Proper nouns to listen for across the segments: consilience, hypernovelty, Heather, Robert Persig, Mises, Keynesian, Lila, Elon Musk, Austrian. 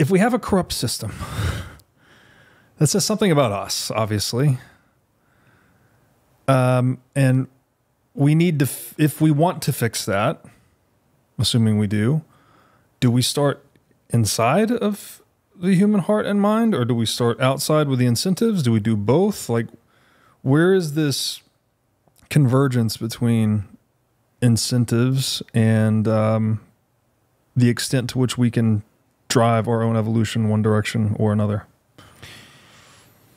if we have a corrupt system, that says something about us, obviously. And we need to, if we want to fix that, assuming we do we start inside of the human heart and mind, or do we start outside with the incentives? Do we do both? Like, where is this convergence between incentives and the extent to which we can drive our own evolution one direction or another?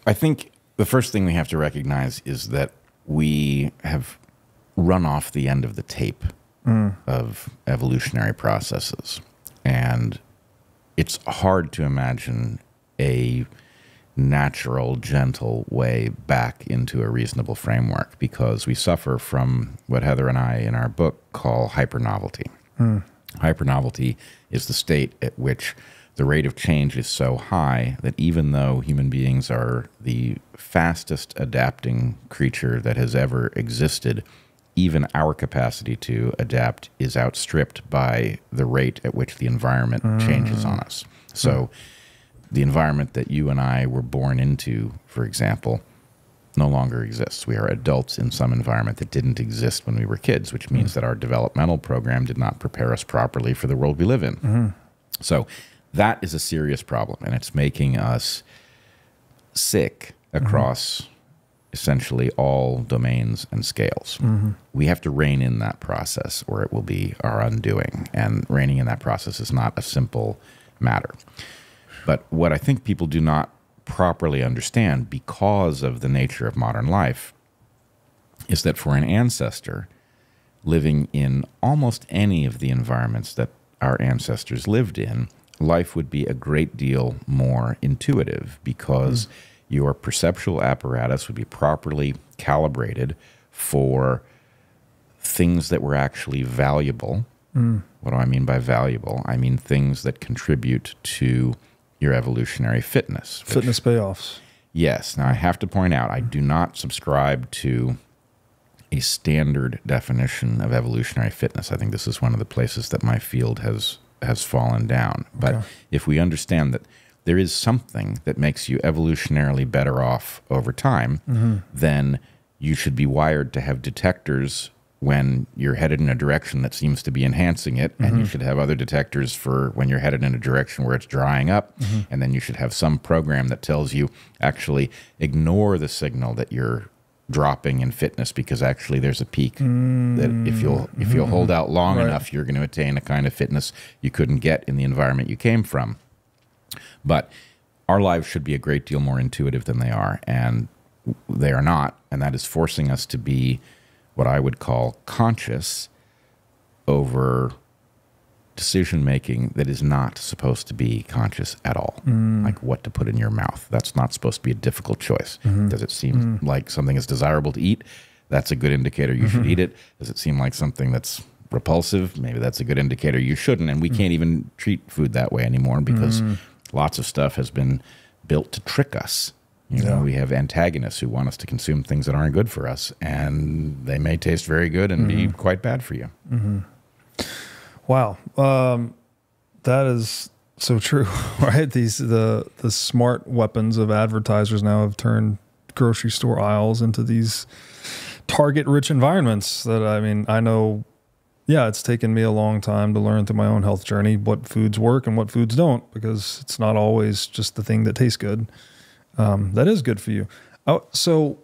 I think the first thing we have to recognize is that we have run off the end of the tape of evolutionary processes. And it's hard to imagine a natural, gentle way back into a reasonable framework, because we suffer from what Heather and I in our book call hypernovelty. Hypernovelty is the state at which the rate of change is so high that even though human beings are the fastest adapting creature that has ever existed, even our capacity to adapt is outstripped by the rate at which the environment changes on us. So the environment that you and I were born into, for example, no longer exists. We are adults in some environment that didn't exist when we were kids, which means that our developmental program did not prepare us properly for the world we live in. So that is a serious problem, and it's making us sick across essentially all domains and scales. We have to rein in that process, or it will be our undoing, and reining in that process is not a simple matter. But what I think people do not properly understand, because of the nature of modern life, is that for an ancestor living in almost any of the environments that our ancestors lived in, life would be a great deal more intuitive, because your perceptual apparatus would be properly calibrated for things that were actually valuable. What do I mean by valuable? I mean things that contribute to your evolutionary fitness. Fitness payoffs. Yes. Now, I have to point out, I do not subscribe to a standard definition of evolutionary fitness. I think this is one of the places that my field has fallen down. But if we understand that there is something that makes you evolutionarily better off over time, then you should be wired to have detectors when you're headed in a direction that seems to be enhancing it, and you should have other detectors for when you're headed in a direction where it's drying up, and then you should have some program that tells you, actually ignore the signal that you're dropping in fitness, because actually there's a peak that if you'll hold out long enough, you're going to attain a kind of fitness you couldn't get in the environment you came from. But our lives should be a great deal more intuitive than they are, and they are not, and that is forcing us to be what I would call conscious over decision-making that is not supposed to be conscious at all. Like what to put in your mouth. That's not supposed to be a difficult choice. Does it seem like something is desirable to eat? That's a good indicator you should eat it. Does it seem like something that's repulsive? Maybe that's a good indicator you shouldn't. And we can't even treat food that way anymore, because lots of stuff has been built to trick us. You know, we have antagonists who want us to consume things that aren't good for us, and they may taste very good and be quite bad for you. Wow. That is so true, right? The smart weapons of advertisers now have turned grocery store aisles into these target-rich environments that, I mean, I know, yeah, it's taken me a long time to learn through my own health journey what foods work and what foods don't, because it's not always just the thing that tastes good. That is good for you. Oh, so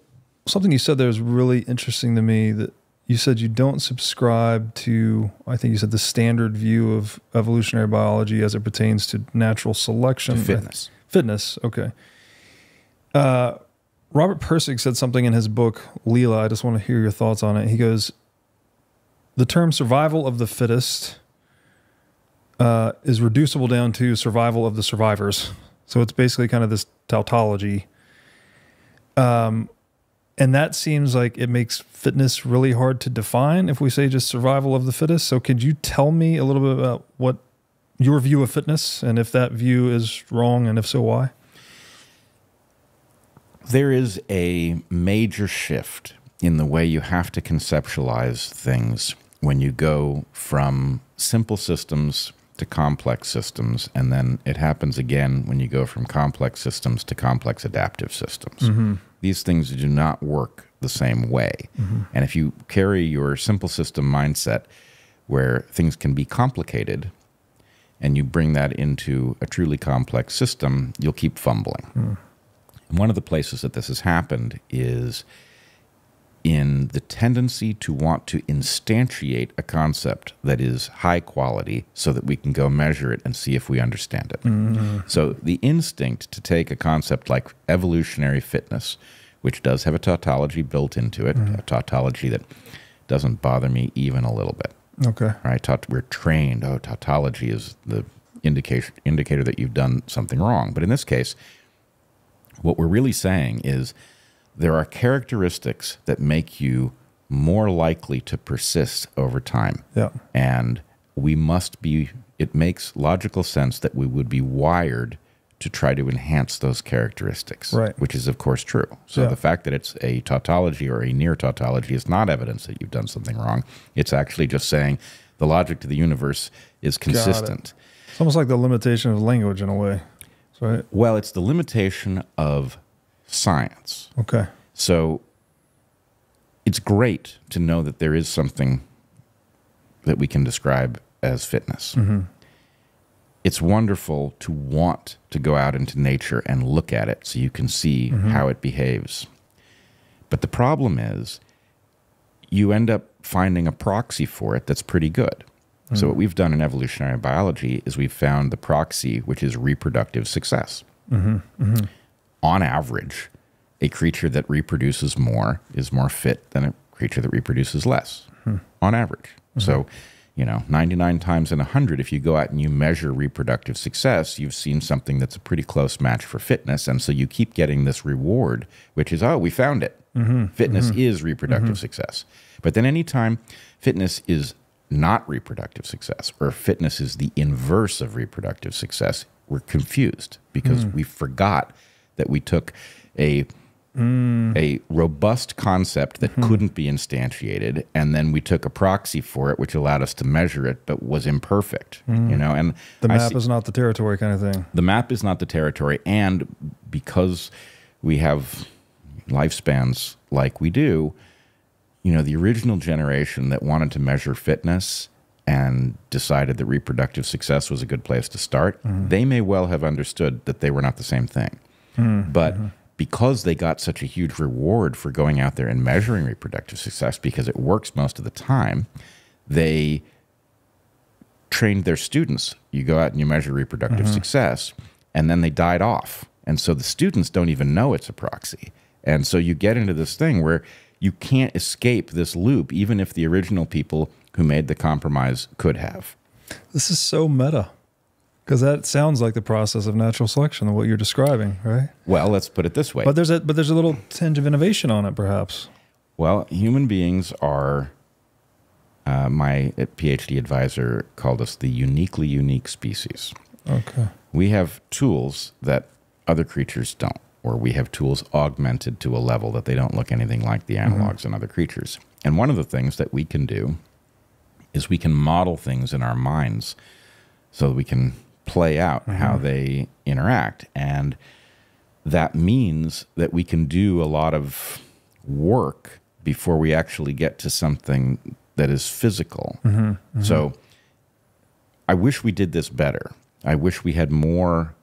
something you said there is really interesting to me, that you said you don't subscribe to, I think you said, the standard view of evolutionary biology as it pertains to natural selection. To fitness. Fitness, okay. Robert Persig said something in his book, Lila, I just want to hear your thoughts on it. He goes, the term survival of the fittest is reducible down to survival of the survivors. So it's basically kind of this tautology. And that seems like it makes fitness really hard to define if we say just survival of the fittest. So could you tell me a little bit about what your view of fitness, and if that view is wrong, and if so, why? There is a major shift in the way you have to conceptualize things when you go from simple systems to complex systems, and then it happens again when you go from complex systems to complex adaptive systems. Mm-hmm. These things do not work the same way. Mm-hmm. And if you carry your simple system mindset where things can be complicated and you bring that into a truly complex system, you'll keep fumbling. Mm. And one of the places that this has happened is in the tendency to want to instantiate a concept that is high quality so that we can go measure it and see if we understand it. Mm-hmm. So the instinct to take a concept like evolutionary fitness, which does have a tautology built into it, mm-hmm. a tautology that doesn't bother me even a little bit. Okay. Right? We're trained, oh, tautology is the indicator that you've done something wrong. But in this case, what we're really saying is there are characteristics that make you more likely to persist over time. Yeah. And we must be, it makes logical sense that we would be wired to try to enhance those characteristics, right, which is of course true. So yeah, the fact that it's a tautology or a near tautology is not evidence that you've done something wrong. It's actually just saying the logic to the universe is consistent. It's almost like the limitation of language in a way, right? Well, it's the limitation of science. Okay. So it's great to know that there is something that we can describe as fitness. Mm-hmm. It's wonderful to want to go out into nature and look at it so you can see mm-hmm. how it behaves. But the problem is you end up finding a proxy for it that's pretty good. Mm-hmm. So what we've done in evolutionary biology is we've found the proxy, which is reproductive success. Mm-hmm. Mm-hmm. On average, a creature that reproduces more is more fit than a creature that reproduces less, mm-hmm. on average. Mm-hmm. So, you know, 99 times in 100, if you go out and you measure reproductive success, you've seen something that's a pretty close match for fitness. And so you keep getting this reward, which is, oh, we found it. Mm-hmm. Fitness mm-hmm. is reproductive mm-hmm. success. But then anytime fitness is not reproductive success, or fitness is the inverse of reproductive success, we're confused because mm. we forgot that we took a robust concept that mm-hmm. couldn't be instantiated, and then we took a proxy for it, which allowed us to measure it, but was imperfect. Mm. You know, and the map is not the territory kind of thing. The map is not the territory, and because we have lifespans like we do, you know, the original generation that wanted to measure fitness and decided that reproductive success was a good place to start, mm-hmm. they may well have understood that they were not the same thing. But mm-hmm. because they got such a huge reward for going out there and measuring reproductive success because it works most of the time, they trained their students. You go out and you measure reproductive mm-hmm. success, and then they died off. And so the students don't even know it's a proxy. And so you get into this thing where you can't escape this loop, even if the original people who made the compromise could have. This is so meta. Because that sounds like the process of natural selection, what you're describing, right? Well, let's put it this way. But there's a little tinge of innovation on it, perhaps. Well, human beings are, my PhD advisor called us the uniquely unique species. Okay. We have tools that other creatures don't, or we have tools augmented to a level that they don't look anything like the analogs mm-hmm. in other creatures. And one of the things that we can do is we can model things in our minds so that we can play out mm-hmm. how they interact. And that means that we can do a lot of work before we actually get to something that is physical. Mm-hmm. Mm-hmm. So I wish we did this better. I wish we had more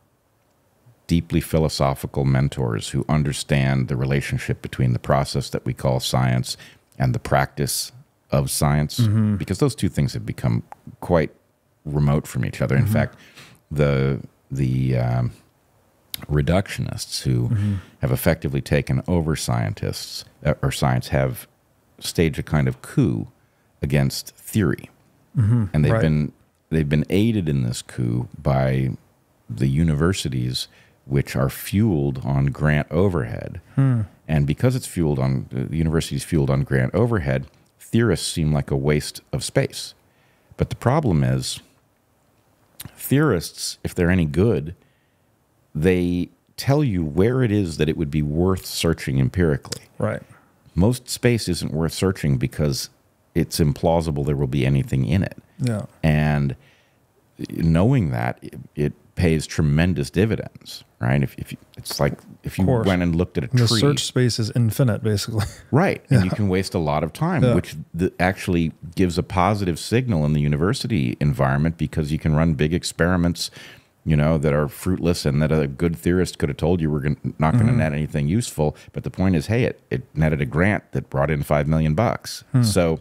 deeply philosophical mentors who understand the relationship between the process that we call science and the practice of science, mm-hmm. because those two things have become quite remote from each other. In mm-hmm. fact, the reductionists who mm-hmm. have effectively taken over scientists or science have staged a kind of coup against theory, mm-hmm. and they've right. they've been aided in this coup by the universities, which are fueled on grant overhead, and because it's fueled on the universities fueled on grant overhead, theorists seem like a waste of space. But the problem is, theorists, if they're any good, they tell you where it is that it would be worth searching empirically. Right. Most space isn't worth searching because it's implausible there will be anything in it. Yeah. And knowing that it pays tremendous dividends, right? It's like if you went and looked at a tree. The search space is infinite, basically. Right, and you can waste a lot of time, which actually gives a positive signal in the university environment, because you can run big experiments, you know, that are fruitless and that a good theorist could have told you were not going to net anything useful. But the point is, hey, it netted a grant that brought in $5 million. So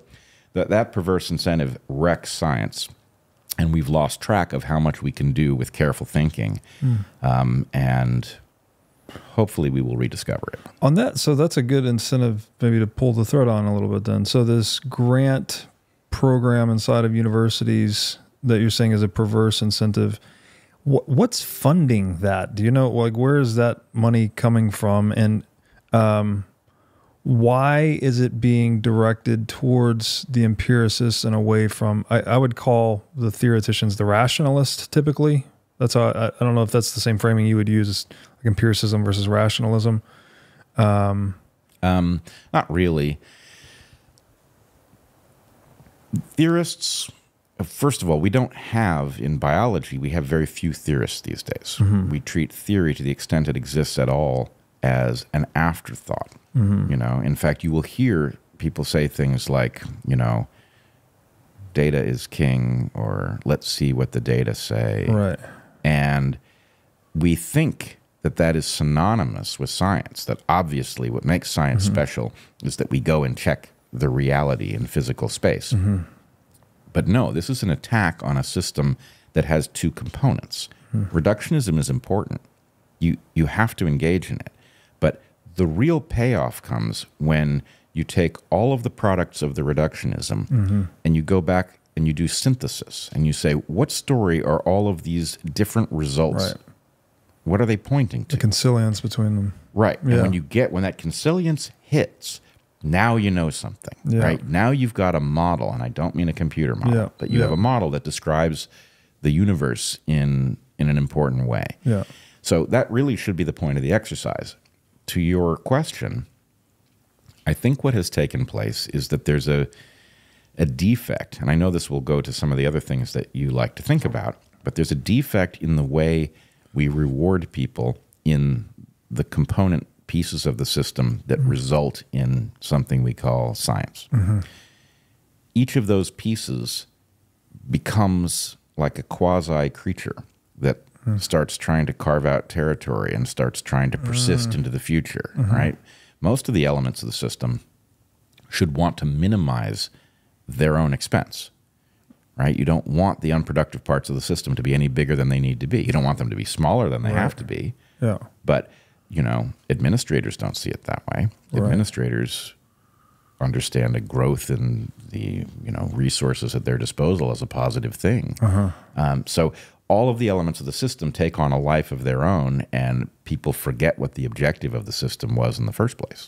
that perverse incentive wrecks science. And we've lost track of how much we can do with careful thinking. And hopefully we will rediscover it. On that, so that's a good incentive maybe to pull the thread on a little bit then. So this grant program inside of universities that you're saying is a perverse incentive, what's funding that? Do you know, like, where is that money coming from? And why is it being directed towards the empiricists and away from, I would call the theoreticians the rationalists typically. That's how, I don't know if that's the same framing you would use, like empiricism versus rationalism. Not really. Theorists, first of all, we don't have, in biology, we have very few theorists these days. We treat theory to the extent it exists at all as an afterthought. You know, in fact, you will hear people say things like, you know, data is king, or let's see what the data say. Right. And we think that that is synonymous with science, that obviously what makes science special is that we go and check the reality in physical space. But no, this is an attack on a system that has two components. Reductionism is important. You have to engage in it. The real payoff comes when you take all of the products of the reductionism and you go back and you do synthesis and you say, what story are all of these different results? What are they pointing to? The consilience between them. Right. And when you get, when that consilience hits, now you know something, right? Now you've got a model, and I don't mean a computer model, but you have a model that describes the universe in an important way. So that really should be the point of the exercise. To your question, I think what has taken place is that there's a defect, and I know this will go to some of the other things that you like to think about, but there's a defect in the way we reward people in the component pieces of the system that result in something we call science. Each of those pieces becomes like a quasi-creature that starts trying to carve out territory and starts trying to persist into the future, right? Most of the elements of the system should want to minimize their own expense, right? You don't want the unproductive parts of the system to be any bigger than they need to be. You don't want them to be smaller than they have to be. But, you know, administrators don't see it that way. Administrators understand a growth in the, you know, resources at their disposal as a positive thing. So all of the elements of the system take on a life of their own, and people forget what the objective of the system was in the first place.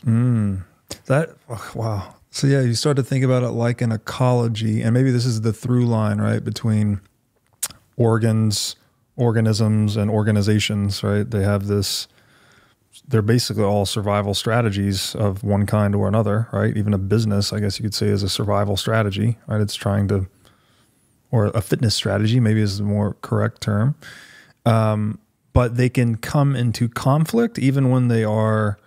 Wow. So yeah, you start to think about it like an ecology, and maybe this is the through line, right, between organs, organisms, and organizations, right? They have this, they're basically all survival strategies of one kind or another, right? Even a business, I guess you could say, is a survival strategy, right? It's trying to, or a fitness strategy, maybe is the more correct term. But they can come into conflict even when they are,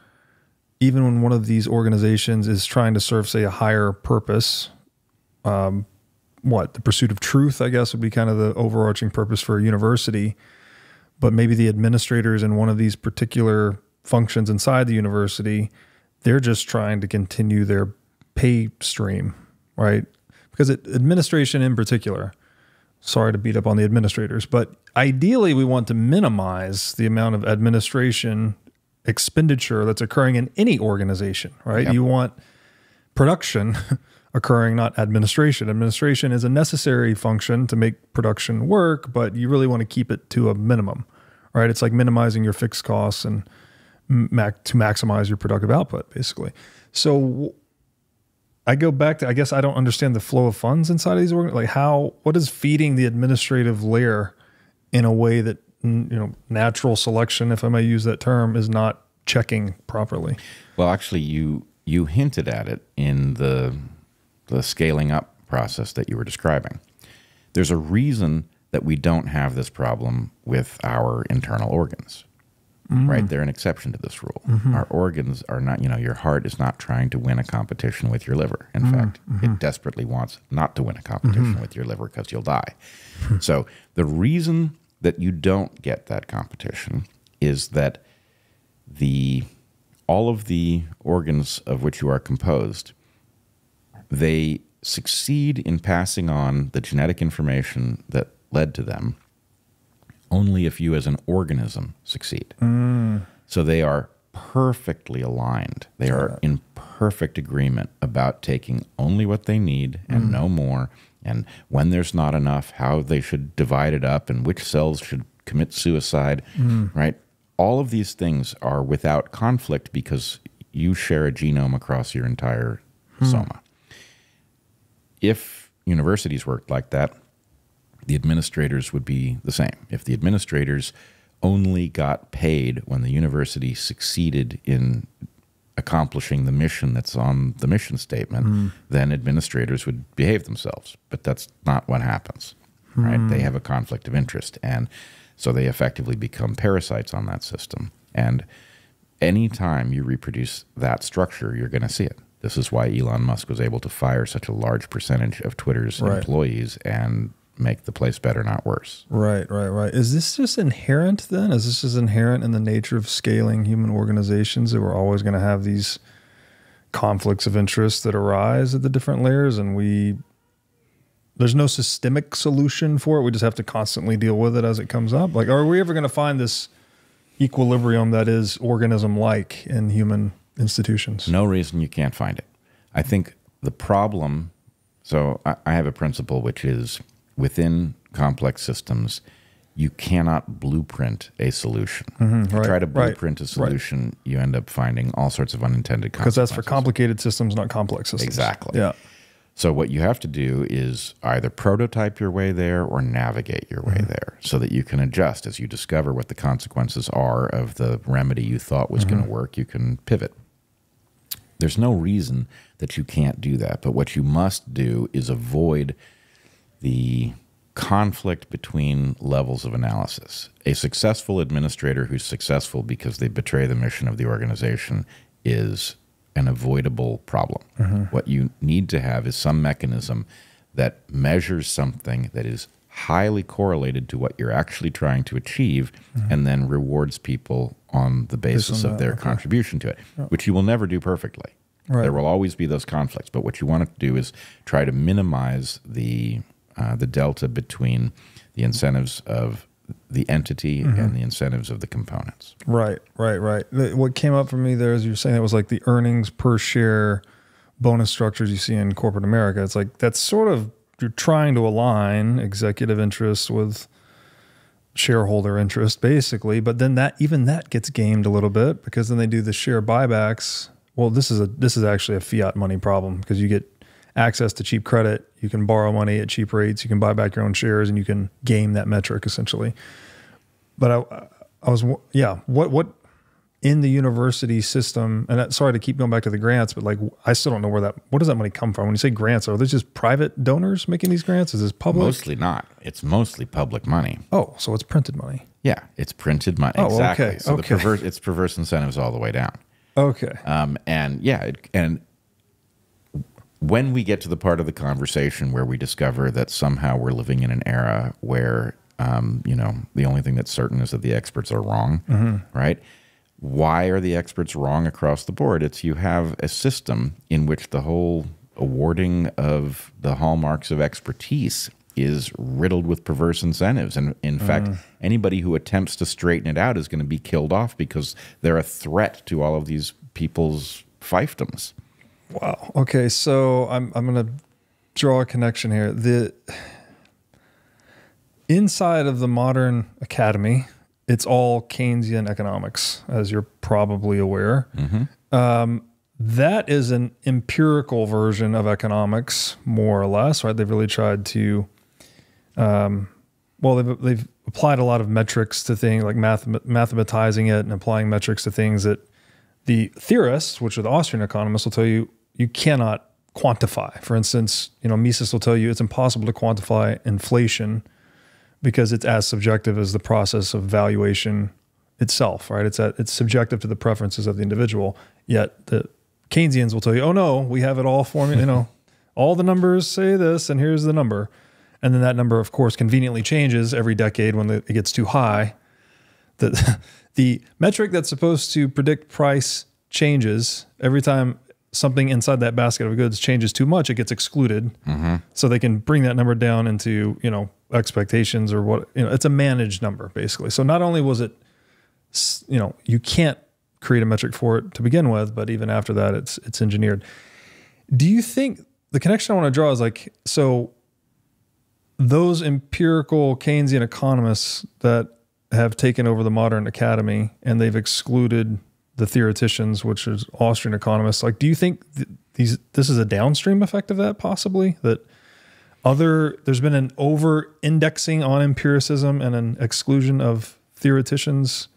even when one of these organizations is trying to serve, say, a higher purpose. The pursuit of truth, I guess, would be kind of the overarching purpose for a university. But maybe the administrators in one of these particular functions inside the university, they're just trying to continue their pay stream, right? Because administration in particular, sorry to beat up on the administrators, but ideally we want to minimize the amount of administration expenditure that's occurring in any organization, right? You want production occurring, not administration. Administration is a necessary function to make production work, but you really want to keep it to a minimum, right? It's like minimizing your fixed costs and to maximize your productive output, basically. So I go back to, I guess I don't understand the flow of funds inside of these organizations. Like how, what is feeding the administrative layer in a way that, you know, natural selection, if I may use that term, is not checking properly? Well, actually you hinted at it in the scaling up process that you were describing. There's a reason that we don't have this problem with our internal organs. Mm. Right? They're an exception to this rule. Mm-hmm. Our organs are not, you know, your heart is not trying to win a competition with your liver. In fact, it desperately wants not to win a competition with your liver because you'll die. So the reason that you don't get that competition is that all of the organs of which you are composed, they succeed in passing on the genetic information that led to them only if you as an organism succeed. Mm. So they are perfectly aligned. They are in perfect agreement about taking only what they need and no more, and when there's not enough, how they should divide it up and which cells should commit suicide, right? All of these things are without conflict because you share a genome across your entire soma. If universities worked like that, the administrators would be the same. If the administrators only got paid when the university succeeded in accomplishing the mission that's on the mission statement, then administrators would behave themselves. But that's not what happens, right? They have a conflict of interest, and so they effectively become parasites on that system. And any time you reproduce that structure, you're going to see it. This is why Elon Musk was able to fire such a large percentage of Twitter's employees and make the place better, not worse. Right. Is this just inherent then? Is this just inherent in the nature of scaling human organizations, that we're always going to have these conflicts of interest that arise at the different layers, and there's no systemic solution for it? We just have to constantly deal with it as it comes up? Like, are we ever going to find this equilibrium that is organism-like in human institutions? No reason you can't find it. I think the problem, so I have a principle which is, within complex systems, you cannot blueprint a solution. If you try to blueprint a solution, you end up finding all sorts of unintended consequences. Because that's for complicated systems, not complex systems. Exactly. Yeah. So what you have to do is either prototype your way there or navigate your way there, so that you can adjust as you discover what the consequences are of the remedy you thought was going to work. You can pivot. There's no reason that you can't do that. But what you must do is avoid the conflict between levels of analysis. A successful administrator who's successful because they betray the mission of the organization is an avoidable problem. What you need to have is some mechanism that measures something that is highly correlated to what you're actually trying to achieve and then rewards people on the basis of their contribution to it, which you will never do perfectly. There will always be those conflicts. But what you want to do is try to minimize the delta between the incentives of the entity and the incentives of the components. Right. What came up for me there is you're saying it was like the earnings per share bonus structures you see in corporate America. It's like that's sort of, you're trying to align executive interests with shareholder interest basically, but then that, even that gets gamed a little bit because then they do the share buybacks. Well, this is actually a fiat money problem because you get access to cheap credit, you can borrow money at cheap rates, you can buy back your own shares, and you can game that metric essentially. But I was, what in the university system, and sorry to keep going back to the grants, but like, I still don't know where what does that money come from? When you say grants, are there just private donors making these grants? Is this public? Mostly not. It's mostly public money. Oh, so it's printed money. Yeah, it's printed money. Oh, exactly. Okay. So it's perverse incentives all the way down. Okay. And yeah, and when we get to the part of the conversation where we discover that somehow we're living in an era where, you know, the only thing that's certain is that the experts are wrong, right? Why are the experts wrong across the board? It's you have a system in which the whole awarding of the hallmarks of expertise is riddled with perverse incentives. And in fact, anybody who attempts to straighten it out is going to be killed off because they're a threat to all of these people's fiefdoms. Wow. Okay. So I'm going to draw a connection here. The inside of the modern academy, it's all Keynesian economics, as you're probably aware. That is an empirical version of economics, more or less, right? They've really tried to, well, they've applied a lot of metrics to things like mathematizing it and applying metrics to things that the theorists, which are the Austrian economists, will tell you you cannot quantify. For instance, you know, Mises will tell you it's impossible to quantify inflation because it's as subjective as the process of valuation itself, right? It's subjective to the preferences of the individual. Yet the Keynesians will tell you, oh no, we have it all formulated, you know, all the numbers say this and here's the number. And then that number, of course, conveniently changes every decade when it gets too high. The metric that's supposed to predict price changes every time something inside that basket of goods changes too much, it gets excluded. Mm-hmm. So they can bring that number down into, you know, expectations or what, you know, it's a managed number basically. So not only was it, you know, you can't create a metric for it to begin with, but even after that, it's engineered. Do you think the connection I want to draw is like, so those empirical Keynesian economists that have taken over the modern academy and they've excluded the theoreticians, which is Austrian economists, like, do you think this is a downstream effect of that possibly? That there's been an over indexing on empiricism and an exclusion of theoreticians?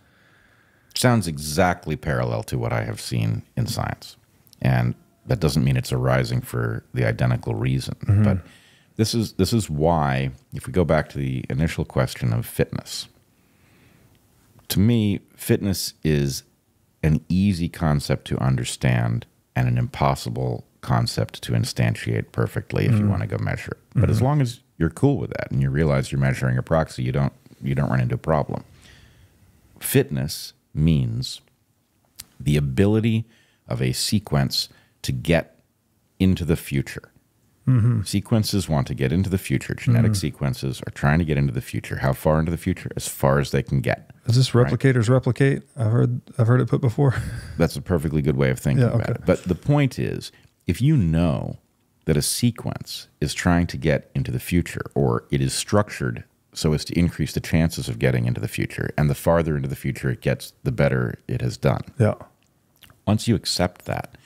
Sounds exactly parallel to what I have seen in science. And that doesn't mean it's arising for the identical reason. Mm-hmm. But this is why, if we go back to the initial question of fitness, to me, fitness is an easy concept to understand and an impossible concept to instantiate perfectly if you want to go measure it. But as long as you're cool with that and you realize you're measuring a proxy, you don't run into a problem. Fitness means the ability of a sequence to get into the future. Sequences want to get into the future. Genetic sequences are trying to get into the future. How far into the future? As far as they can get. Is this replicators replicate? I've heard it put before. That's a perfectly good way of thinking about it. But the point is, if you know that a sequence is trying to get into the future, or it is structured so as to increase the chances of getting into the future, and the farther into the future it gets, the better it has done. Yeah. Once you accept that,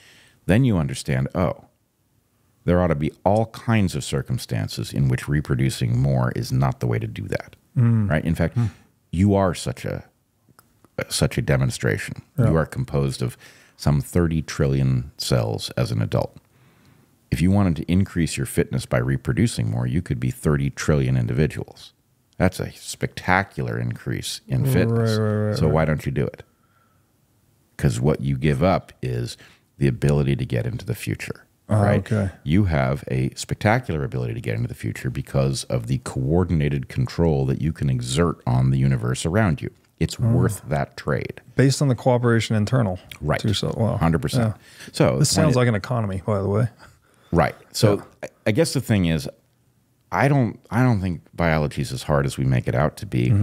then you understand, oh, there ought to be all kinds of circumstances in which reproducing more is not the way to do that, right? In fact, you are such a demonstration. Yeah. You are composed of some 30 trillion cells as an adult. If you wanted to increase your fitness by reproducing more, you could be 30 trillion individuals. That's a spectacular increase in fitness. So why don't you do it? Because what you give up is the ability to get into the future. Right? Okay. You have a spectacular ability to get into the future because of the coordinated control that you can exert on the universe around you. It's worth that trade. Based on the cooperation internal. Right. To yourself. Wow. 100%. Yeah. So this sounds like an economy, by the way. Right. So yeah. I guess the thing is, I don't think biology is as hard as we make it out to be,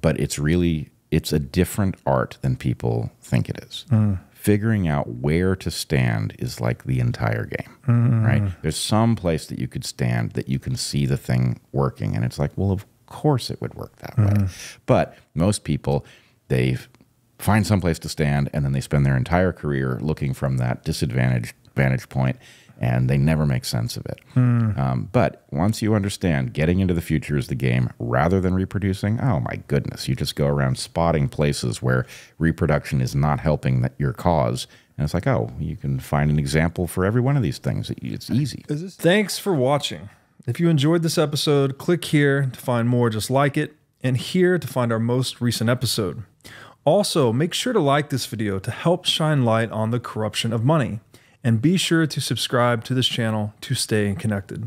but it's really, it's a different art than people think it is. Figuring out where to stand is like the entire game, right? There's some place that you could stand that you can see the thing working, and it's like, well, of course it would work that way. But most people, they find some place to stand, and then they spend their entire career looking from that disadvantaged vantage point, and they never make sense of it. But once you understand getting into the future is the game rather than reproducing, oh my goodness, you just go around spotting places where reproduction is not helping your cause. And it's like, oh, you can find an example for every one of these things. It's easy. Thanks for watching. If you enjoyed this episode, click here to find more just like it, and here to find our most recent episode. Also, make sure to like this video to help shine light on the corruption of money. And be sure to subscribe to this channel to stay connected.